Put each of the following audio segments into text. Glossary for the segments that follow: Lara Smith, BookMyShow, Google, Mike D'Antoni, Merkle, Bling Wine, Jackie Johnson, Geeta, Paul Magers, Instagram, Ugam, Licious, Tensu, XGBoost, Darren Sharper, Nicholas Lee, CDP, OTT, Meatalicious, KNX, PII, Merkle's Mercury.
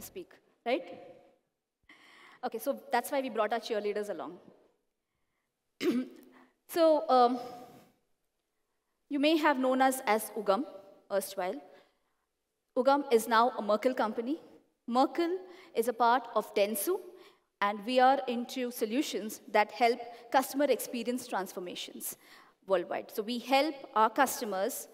to speak, right? OK, so that's why we brought our cheerleaders along. So you may have known us as Ugam, erstwhile. Ugam is now a Merkle company. Merkle is a part of Tensu, and we are into solutions that help customer experience transformations worldwide. So we help our customers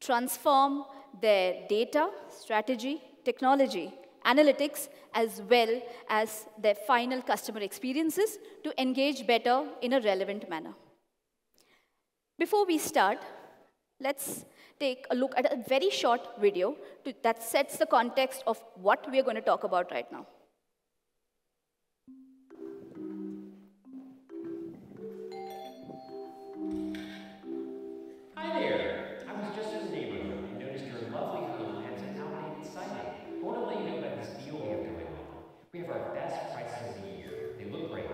transform their data, strategy, technology, analytics, as well as their final customer experiences to engage better in a relevant manner. Before we start, let's take a look at a very short video that sets the context of what we're going to talk about right now. Hi there. I was just in the neighborhood and noticed your lovely home and said, how many exciting. I want to let you know about this deal we have going on. We have our best prices of the year. They look great.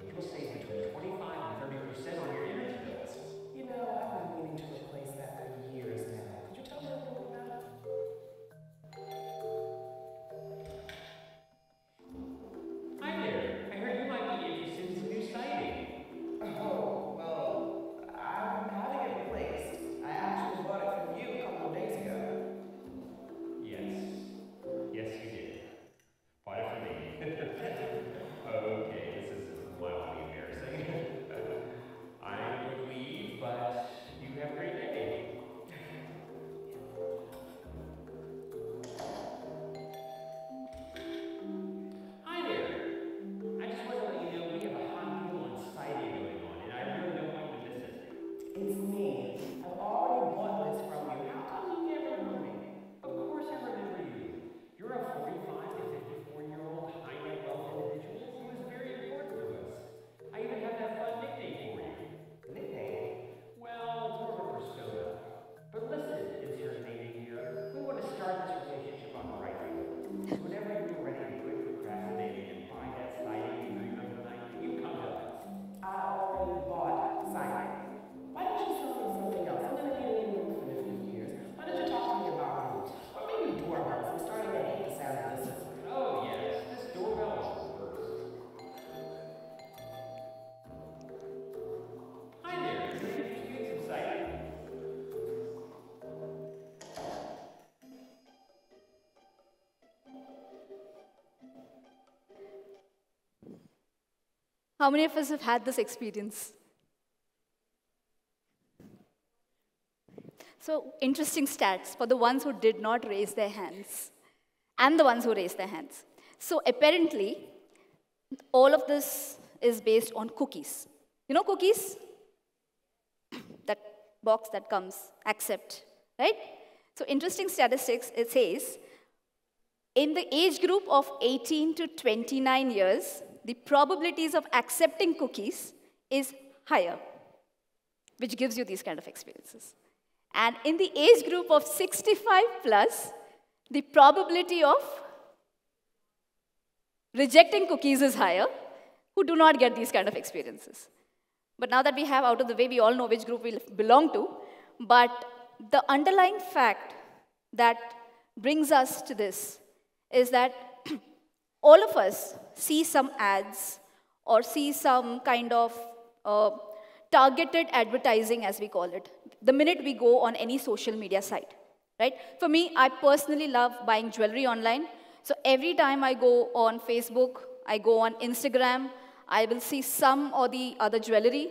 And you'll save between 25 and 30% on your energy bills. You know, I've been meaning to replace that for years now. Could you tell me a little about it? Hi there. I heard you might be interested in some new siding. Oh, well, I'm having it replaced. I actually bought it from you a couple of days ago. Yes. Yes, you did. Bought it from me. Okay, this is wildly embarrassing. I would leave, but you have a great day. Hi there. I just want to let you know we have a hot deal on siding going on, and I really don't know what this is. It's me. I've already bought this from you. How come you never remember me? Of course I remember you. You're a 45 to 54-year-old high-net wealth individual who is very important to us. I even have that fun nickname for you. Nickname? Well, it's more of a persona. But listen, it's your lady here. We want to start this relationship on the right foot. So whenever you're ready to quit procrastinating and buy that siding you dream of tonight, you come to us. I already bought siding. Why don't you sell me something else? I'm going to be in the room for a few years. Why don't you talk to me about rooms? Or maybe doorbells? I'm starting to hate the sound of this. Oh, yes, this doorbell is the worst. Hi there, you're interested in some siding. How many of us have had this experience? So interesting stats for the ones who did not raise their hands and the ones who raised their hands. So apparently, all of this is based on cookies. You know cookies? That box that comes, accept, right? So interesting statistics, it says, in the age group of 18 to 29 years, the probabilities of accepting cookies is higher, which gives you these kind of experiences. And in the age group of 65 plus, the probability of rejecting cookies is higher, who do not get these kind of experiences. But now that we have out of the way, we all know which group we belong to. But the underlying fact that brings us to this is that all of us see some ads or see some kind of targeted advertising, as we call it, the minute we go on any social media site, right? For me, I personally love buying jewelry online. So every time I go on Facebook, I go on Instagram, I will see some or the other jewelry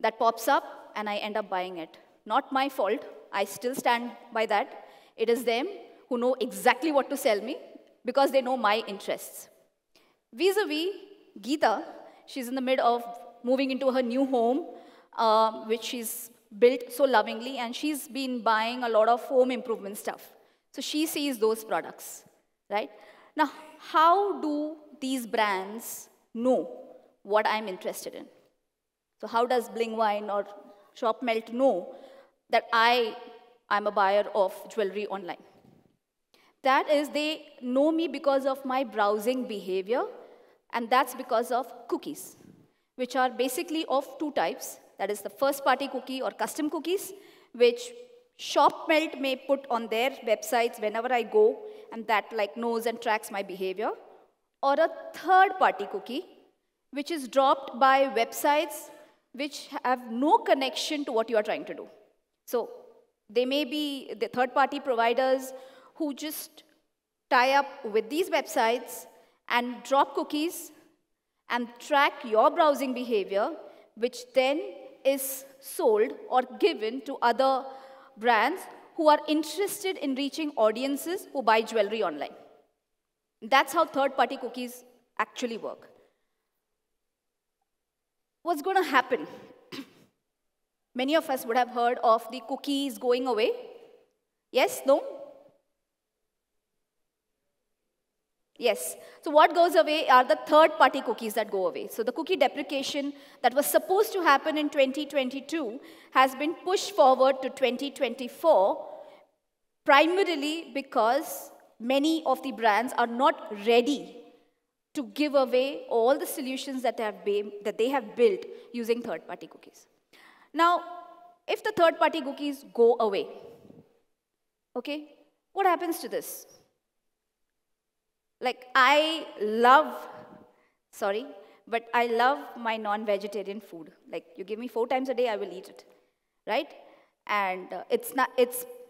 that pops up, and I end up buying it. Not my fault. I still stand by that. It is them who know exactly what to sell me, because they know my interests. Vis-a-vis Geeta, she's in the midst of moving into her new home, which she's built so lovingly, and she's been buying a lot of home improvement stuff. So she sees those products, right? Now, how do these brands know what I'm interested in? So how does Bling Wine or Shop Melt know that I'm a buyer of jewelry online? That is, they know me because of my browsing behavior, and that's because of cookies, which are basically of two types. That is the first-party cookie or custom cookies, which Shop Melt may put on their websites whenever I go, and that like knows and tracks my behavior. Or a third-party cookie, which is dropped by websites which have no connection to what you are trying to do. So they may be the third-party providers who just tie up with these websites and drop cookies and track your browsing behavior, which then is sold or given to other brands who are interested in reaching audiences who buy jewelry online. That's how third-party cookies actually work. What's going to happen? Many of us would have heard of the cookies going away. Yes? No? Yes. So what goes away are the third-party cookies that go away. So the cookie deprecation that was supposed to happen in 2022 has been pushed forward to 2024, primarily because many of the brands are not ready to give away all the solutions that they have built using third-party cookies. Now, if the third-party cookies go away, okay, what happens to this? Like, I love my non-vegetarian food. Like, you give me 4 times a day, I will eat it, right? And it's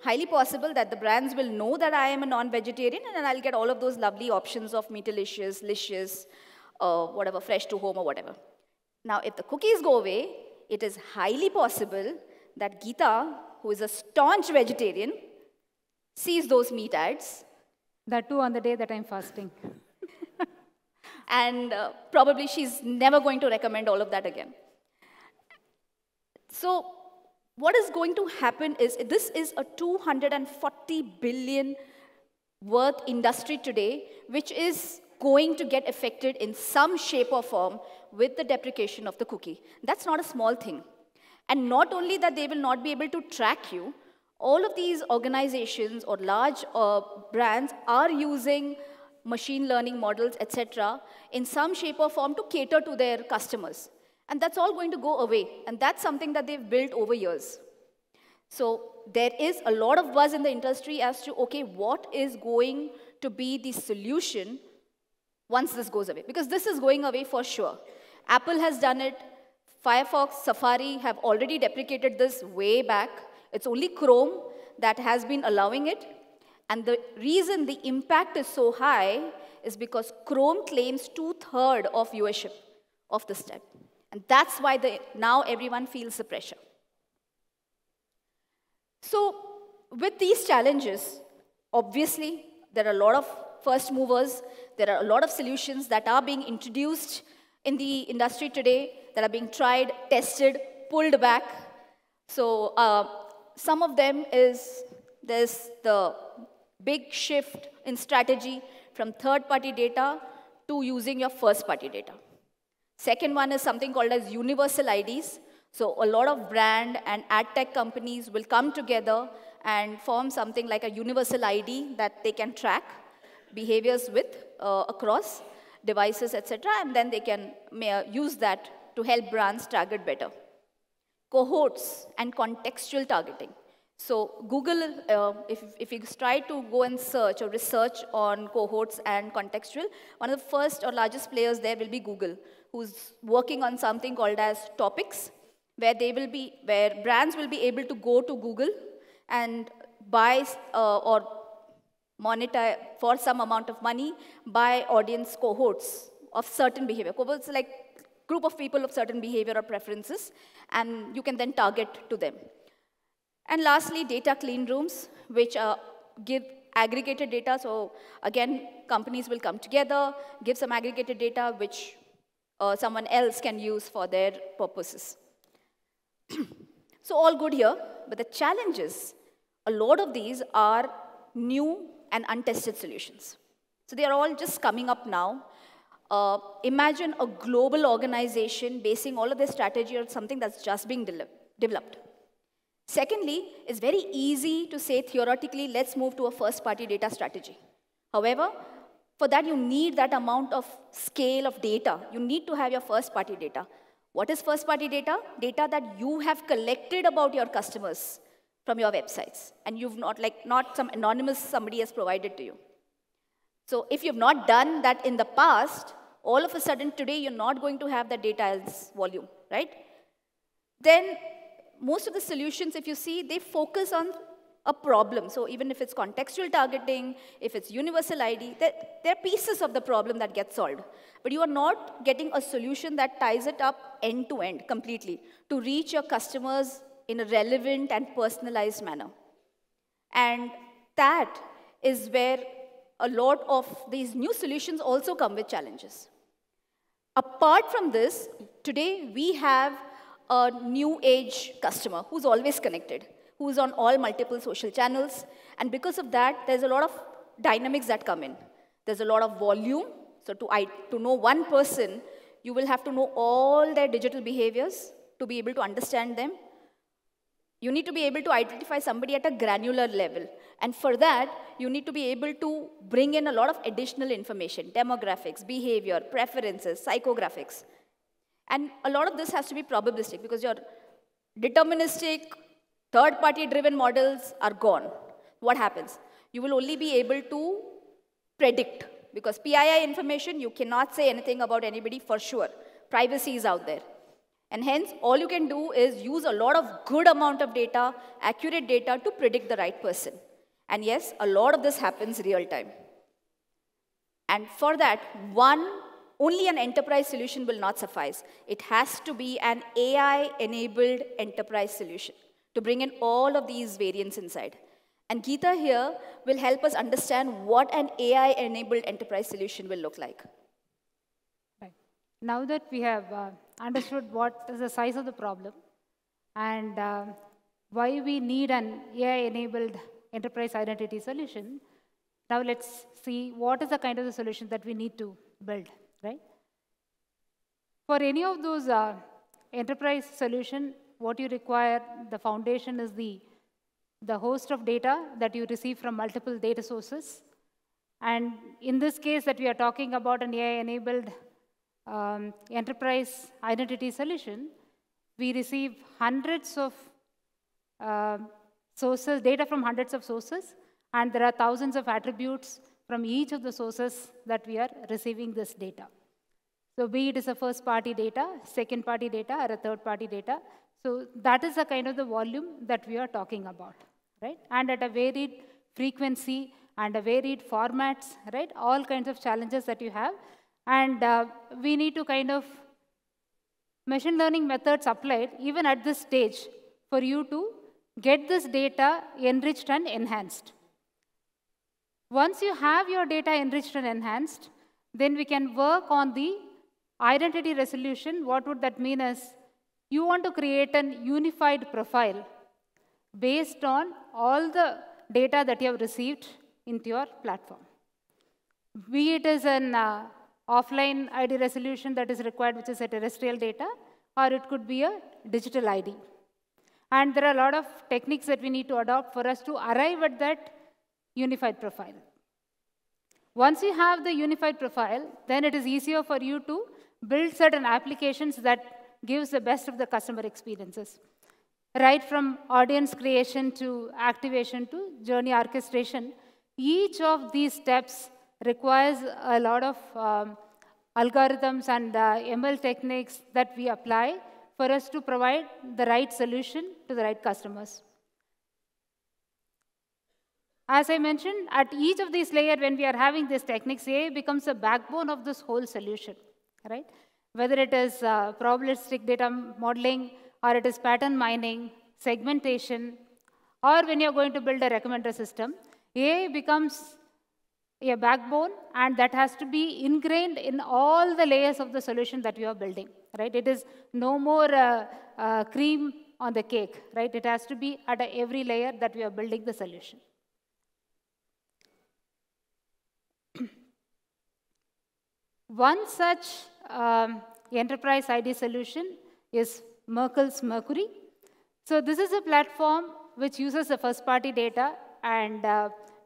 highly possible that the brands will know that I am a non-vegetarian, and then I'll get all of those lovely options of Meatalicious, Licious, whatever, Fresh to Home or whatever. Now, if the cookies go away, it is highly possible that Geeta, who is a staunch vegetarian, sees those meat ads. That too on the day that I'm fasting. And probably she's never going to recommend all of that again. So what is going to happen is, this is a $240 billion worth industry today, which is going to get affected in some shape or form with the deprecation of the cookie. That's not a small thing. And not only that they will not be able to track you, all of these organizations or large brands are using machine learning models, etc., in some shape or form to cater to their customers. And that's all going to go away. And that's something that they've built over years. So there is a lot of buzz in the industry as to, okay, what is going to be the solution once this goes away? Because this is going away for sure. Apple has done it. Firefox, Safari have already deprecated this way back. It's only Chrome that has been allowing it. And the reason the impact is so high is because Chrome claims 2/3 of viewership of this type. And that's why now everyone feels the pressure. So with these challenges, obviously, there are a lot of first movers. There are a lot of solutions that are being introduced in the industry today that are being tried, tested, pulled back. So some of them is, there's the big shift in strategy from third-party data to using your first-party data. Second one is something called as universal IDs. So a lot of brand and ad tech companies will come together and form something like a universal ID that they can track behaviors with across devices, etc., and then they can use that to help brands target better. Cohorts and contextual targeting. So Google, if you try to go and search or research on cohorts and contextual, one of the first or largest players there will be Google, who's working on something called as topics, where brands will be able to go to Google and buy or monetize for some amount of money by audience cohorts of certain behavior. Cohorts like group of people of certain behavior or preferences, and you can then target to them. And lastly, data clean rooms, which give aggregated data. So again, companies will come together, give some aggregated data, which someone else can use for their purposes. So all good here, but the challenge is, a lot of these are new and untested solutions. So they are all just coming up now. Imagine a global organization basing all of their strategy on something that's just being developed. Secondly, it's very easy to say theoretically, let's move to a first-party data strategy. However, for that you need that amount of scale of data. You need to have your first-party data. What is first-party data? Data that you have collected about your customers from your websites, and you've not some anonymous somebody has provided to you. So if you've not done that in the past, all of a sudden today you're not going to have that data's volume, right? Then most of the solutions, if you see, they focus on a problem. So even if it's contextual targeting, if it's universal ID, they're pieces of the problem that get solved. But you are not getting a solution that ties it up end to end completely to reach your customers in a relevant and personalized manner. And that is where a lot of these new solutions also come with challenges. Apart from this, today we have a new age customer who's always connected, who's on all multiple social channels. And because of that, there's a lot of dynamics that come in. There's a lot of volume. So to know one person, you will have to know all their digital behaviors to be able to understand them. You need to be able to identify somebody at a granular level. And for that, you need to be able to bring in a lot of additional information, demographics, behavior, preferences, psychographics. And a lot of this has to be probabilistic because your deterministic, third-party driven models are gone. What happens? You will only be able to predict because PII information, you cannot say anything about anybody for sure. Privacy is out there. And hence, all you can do is use a lot of good amount of data, accurate data to predict the right person. And yes, a lot of this happens real time. And for that, only an enterprise solution will not suffice. It has to be an AI-enabled enterprise solution to bring in all of these variants inside. And Geeta here will help us understand what an AI-enabled enterprise solution will look like. Right. Now that we have understood what is the size of the problem and why we need an AI-enabled enterprise identity solution, now let's see what is the kind of the solution that we need to build, right? For any of those enterprise solution, what you require, the foundation is the host of data that you receive from multiple data sources. And in this case that we are talking about an AI-enabled enterprise identity solution, we receive hundreds of sources, data from hundreds of sources, and there are thousands of attributes from each of the sources that we are receiving this data. So be it is a first-party data, second-party data, or a third-party data. So that is the kind of the volume that we are talking about, right? And at a varied frequency and a varied formats, right? All kinds of challenges that you have. And we need to kind of machine learning methods applied even at this stage for you to get this data enriched and enhanced. Once you have your data enriched and enhanced, then we can work on the identity resolution. What would that mean is, you want to create a unified profile based on all the data that you have received into your platform. Be it as an offline ID resolution that is required, which is a terrestrial data, or it could be a digital ID. And there are a lot of techniques that we need to adopt for us to arrive at that unified profile. Once you have the unified profile, then it is easier for you to build certain applications that gives the best of the customer experiences, right from audience creation to activation to journey orchestration. Each of these steps requires a lot of algorithms and ML techniques that we apply for us to provide the right solution to the right customers. As I mentioned, at each of these layers, when we are having these techniques, AI becomes the backbone of this whole solution, right? Whether it is probabilistic data modeling, or it is pattern mining, segmentation, or when you're going to build a recommender system, AI becomes a backbone, and that has to be ingrained in all the layers of the solution that you are building, right? It is no more cream on the cake, right? It has to be at every layer that we are building the solution. One such enterprise ID solution is Merkle's Mercury. So this is a platform which uses the first-party data, and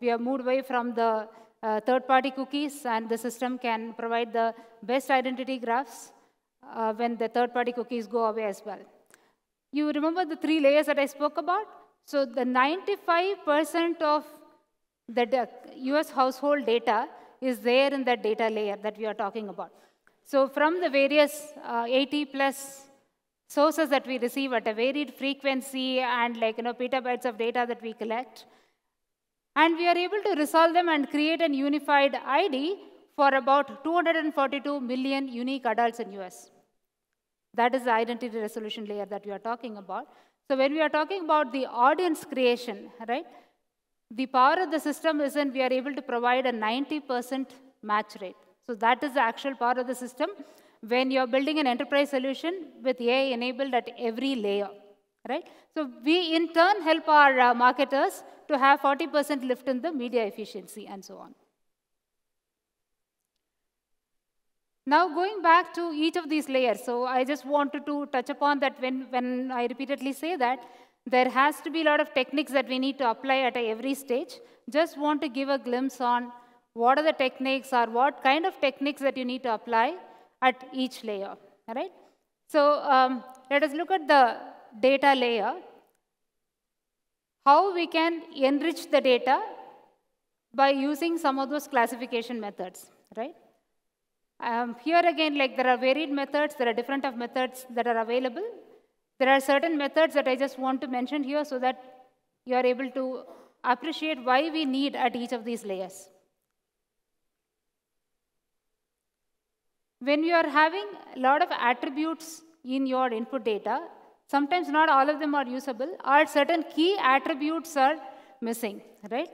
we have moved away from the third-party cookies, and the system can provide the best identity graphs when the third-party cookies go away as well. You remember the three layers that I spoke about? So the 95% of the US household data is there in that data layer that we are talking about. So from the various 80 plus sources that we receive at a varied frequency and petabytes of data that we collect, and we are able to resolve them and create an unified ID for about 242 million unique adults in US. That is the identity resolution layer that we are talking about. So when we are talking about the audience creation, right, the power of the system is in we are able to provide a 90% match rate. So that is the actual power of the system when you're building an enterprise solution with AI enabled at every layer, right? So we in turn help our marketers to have 40% lift in the media efficiency and so on. Now going back to each of these layers, so I just wanted to touch upon that when I repeatedly say that, there has to be a lot of techniques that we need to apply at every stage. Just want to give a glimpse on what are the techniques or what kind of techniques that you need to apply at each layer, all right? So let us look at the data layer, how we can enrich the data by using some of those classification methods, right? Here again, there are varied methods, there are different types of methods that are available. There are certain methods that I just want to mention here so that you are able to appreciate why we need at each of these layers. When you are having a lot of attributes in your input data, sometimes not all of them are usable, or certain key attributes are missing, right?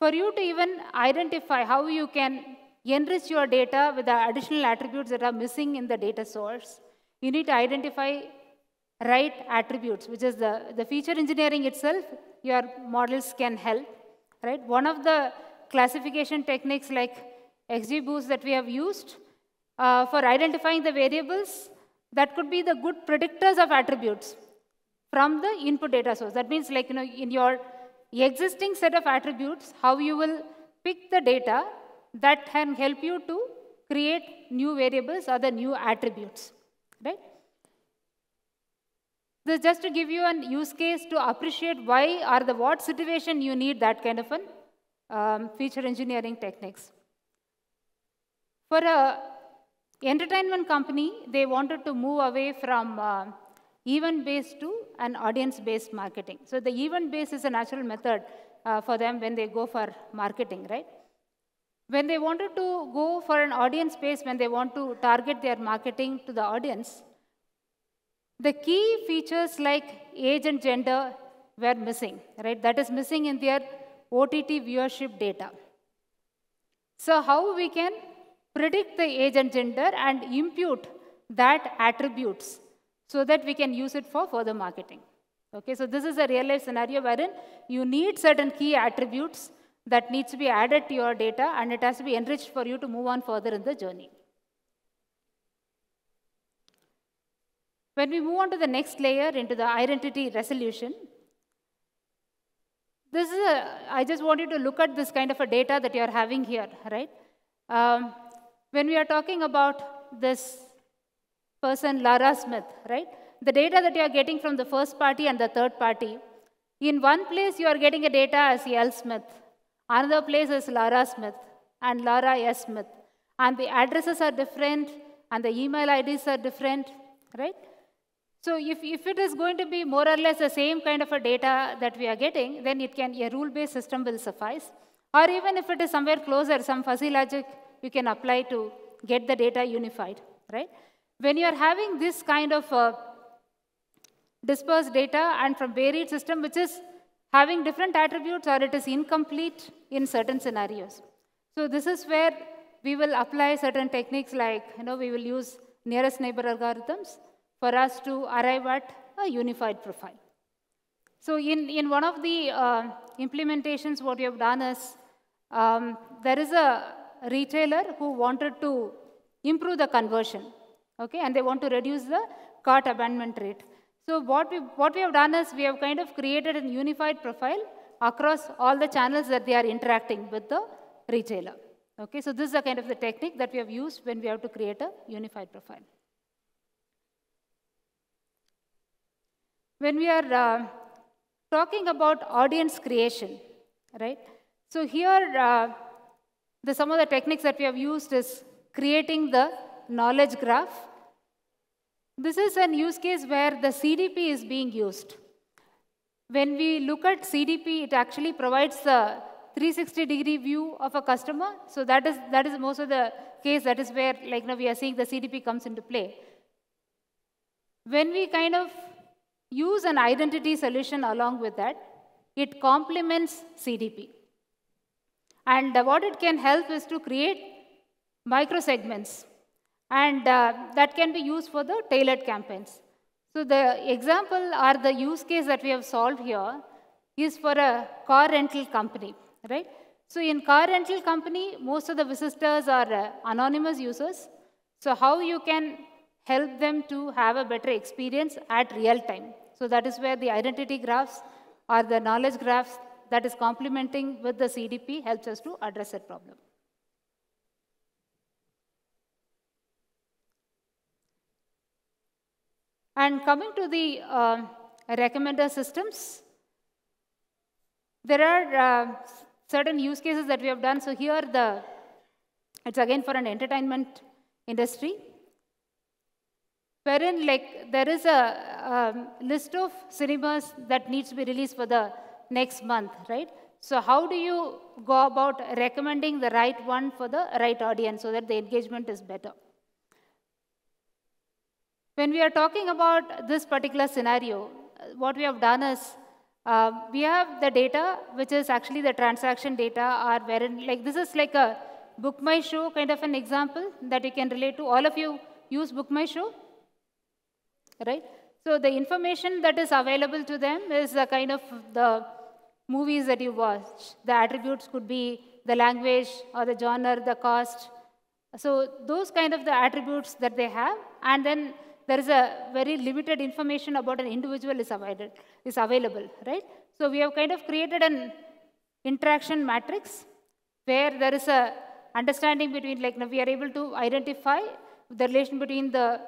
For you to even identify how you can enrich your data with the additional attributes that are missing in the data source, you need to identify right attributes, which is the feature engineering itself, your models can help, right? One of the classification techniques like XGBoost that we have used for identifying the variables, that could be the good predictors of attributes from the input data source. That means in your existing set of attributes, how you will pick the data that can help you to create new variables or the new attributes, right? This just to give you a use case to appreciate why or the what situation you need that kind of an feature engineering techniques. For an entertainment company, they wanted to move away from event-based to an audience-based marketing. So the event-based is a natural method for them when they go for marketing, right? When they wanted to go for an audience-based, when they want to target their marketing to the audience, the key features like age and gender were missing, right? That is missing in their OTT viewership data. So how we can predict the age and gender and impute that attributes so that we can use it for further marketing. Okay, so this is a real-life scenario wherein you need certain key attributes that needs to be added to your data and it has to be enriched for you to move on further in the journey. When we move on to the next layer, into the identity resolution, this is I just want you to look at this kind of a data that you are having here, right? When we are talking about this person, Lara Smith, right? The data that you are getting from the first party and the third party, in one place you are getting a data as L. Smith, another place is Lara Smith and Lara S. Smith, and the addresses are different and the email IDs are different, right? So if it is going to be more or less the same kind of a data that we are getting, then it can a rule-based system will suffice. Or even if it is somewhere closer, some fuzzy logic you can apply to get the data unified, right? When you are having this kind of dispersed data and from varied system, which is having different attributes or it is incomplete in certain scenarios. So this is where we will apply certain techniques like, we will use nearest neighbor algorithms for us to arrive at a unified profile. So in one of the implementations, what we have done is, there is a retailer who wanted to improve the conversion, okay, and they want to reduce the cart abandonment rate. So what we have done is, we have kind of created a unified profile across all the channels that they are interacting with the retailer. Okay, so this is the kind of the technique that we have used when we have to create a unified profile. When we are talking about audience creation, right? So here, some of the techniques that we have used is creating the knowledge graph. This is a use case where the CDP is being used. When we look at CDP, it actually provides a 360-degree view of a customer. So that is most of the case. That is where, like, now we are seeing the CDP comes into play. When we kind of use an identity solution along with that, it complements CDP. And what it can help is to create micro-segments. And that can be used for the tailored campaigns. So the example or the use case that we have solved here is for a car rental company, right? So in car rental company, most of the visitors are anonymous users. So how you can help them to have a better experience at real time. So that is where the identity graphs or the knowledge graphs that is complementing with the CDP helps us to address that problem. And coming to the recommender systems, there are certain use cases that we have done. So here, it's again for an entertainment industry, wherein there is a list of cinemas that needs to be released for the next month, right? So how do you go about recommending the right one for the right audience so that the engagement is better? When we are talking about this particular scenario, what we have done is we have the data, which is actually the transaction data, or wherein, this is like a BookMyShow kind of an example that you can relate to. All of you use BookMyShow, right? So the information that is available to them is the kind of the movies that you watch. The attributes could be the language or the genre, the cost. So those kind of the attributes that they have, and then there is a very limited information about an individual is available, right? So we have kind of created an interaction matrix where there is a understanding between, we are able to identify the relation between the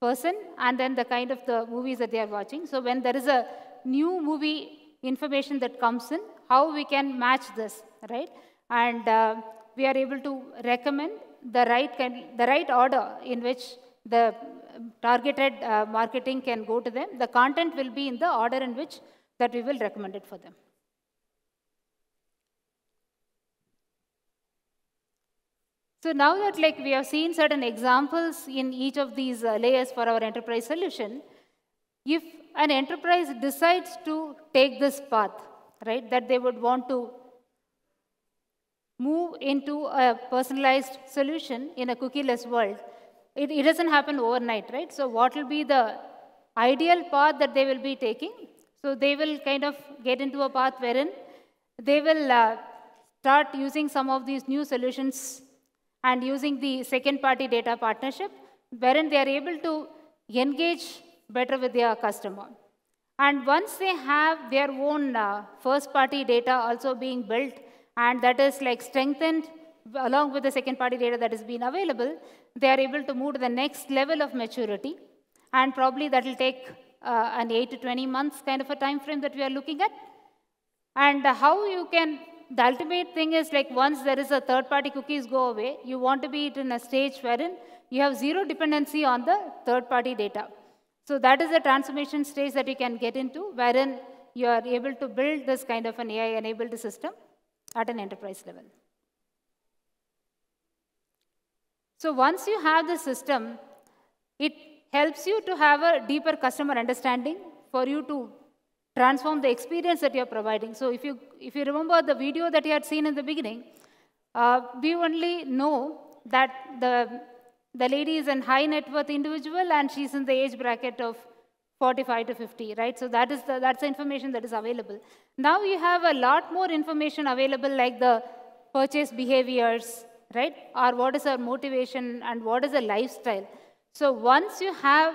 person and then the kind of the movies that they are watching. So when there is a new movie information that comes in, how we can match this, right? And we are able to recommend the right order in which the targeted marketing can go to them. The content will be in the order in which that we will recommend it for them. So now that we have seen certain examples in each of these layers for our enterprise solution, if an enterprise decides to take this path, right, that they would want to move into a personalized solution in a cookieless world, it doesn't happen overnight, right? So what will be the ideal path that they will be taking? So they will kind of get into a path wherein they will start using some of these new solutions and using the second-party data partnership, wherein they are able to engage better with their customer. And once they have their own first-party data also being built, and that is strengthened along with the second-party data that has been available, they are able to move to the next level of maturity, and probably that will take an 8 to 20 months kind of a time frame that we are looking at. And how you can... The ultimate thing is, once there is a third-party cookies go away, you want to be in a stage wherein you have zero dependency on the third-party data. So that is the transformation stage that you can get into, wherein you are able to build this kind of an AI-enabled system at an enterprise level. So once you have the system, it helps you to have a deeper customer understanding for you to transform the experience that you're providing. So if you remember the video that you had seen in the beginning, we only know that the lady is a high net worth individual and she's in the age bracket of 45 to 50, right? So that's the information that is available. Now you have a lot more information available, like the purchase behaviors, right? Or what is her motivation and what is her lifestyle. So once you have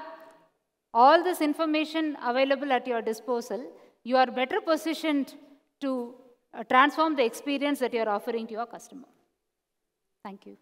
all this information available at your disposal, you are better positioned to transform the experience that you are offering to your customer. Thank you.